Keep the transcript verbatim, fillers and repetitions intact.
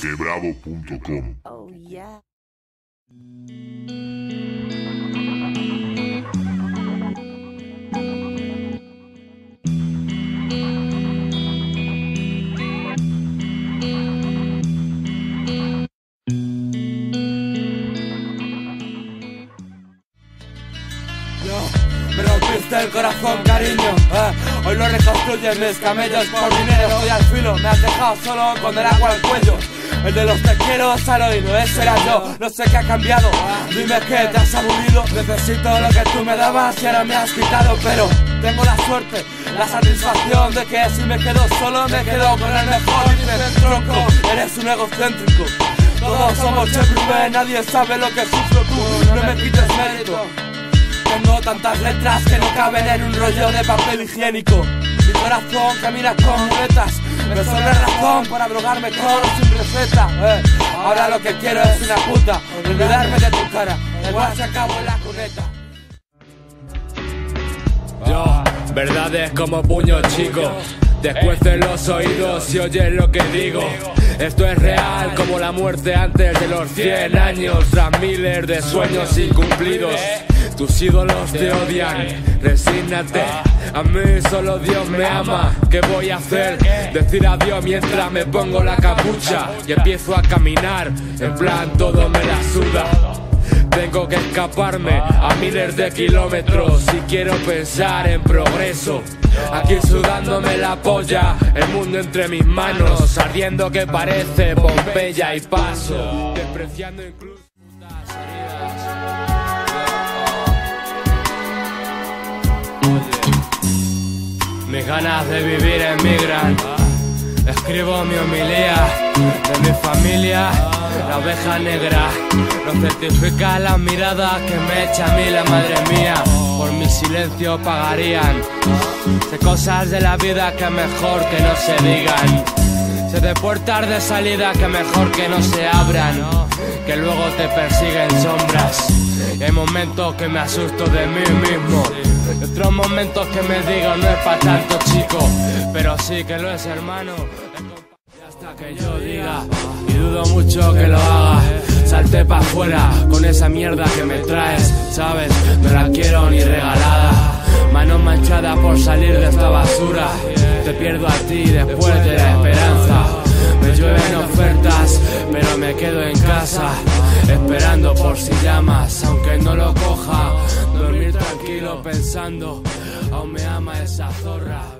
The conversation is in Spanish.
quebravo punto com. Oh, yeah. Me rompiste el corazón, cariño, eh. Hoy lo reconstruyen mis camellos por dinero. Estoy al filo, me has dejado solo con el agua al cuello. El de los te quiero al oído, ese era yo. No sé qué ha cambiado, dime que te has aburrido. Necesito lo que tú me dabas y ahora me has quitado. Pero tengo la suerte, la satisfacción de que si me quedo solo me quedo con el mejor. Dime, tronco, eres un egocéntrico. Todos somos Cheb Rubén, nadie sabe lo que sufro tú. No me quites mérito. Tengo tantas letras que no caben en un rollo de papel higiénico. Mi corazón camina con muletas. Me sobra razón para drogarme todo sin receta. eh. Ahora lo que quiero es una puta, olvidarme de tu cara. Igual se acabó en la cuneta. Yo, verdades como puños chicos. Descuecen los oídos y oyes lo que digo. Esto es real como la muerte antes de los cien años. Tras miles de sueños incumplidos, tus ídolos te odian, resígnate. A mí solo Dios me ama, ¿qué voy a hacer? Decir adiós mientras me pongo la capucha y empiezo a caminar, en plan todo me la suda. Tengo que escaparme a miles de kilómetros si quiero pensar en progreso. Aquí sudándome la polla, el mundo entre mis manos, ardiendo que parece Pompeya y paso, despreciando incluso las heridas. Mis ganas de vivir emigran. Escribo mi homilía de mi familia, la oveja negra. Lo certifica las miradas que me echa a mí la madre mía. Por mi silencio pagarían. Sé cosas de la vida que mejor que no se digan. Sé de puertas de salida que mejor que no se abran, que luego te persiguen sombras. Y hay momentos que me asusto de mí mismo. Y otros momentos que me digo no es para tanto, chico, pero sí que lo es, hermano. Hasta que yo diga, y dudo mucho que lo haga, salte pa' afuera con esa mierda que me traes, ¿sabes? No la quiero ni regalada, manos manchadas por salir de esta basura. Te pierdo a ti después de la esperanza. Me llueven ofertas, pero me quedo en casa, esperando por si llamas, aunque no lo coja. Pensando, aún me ama esa zorra.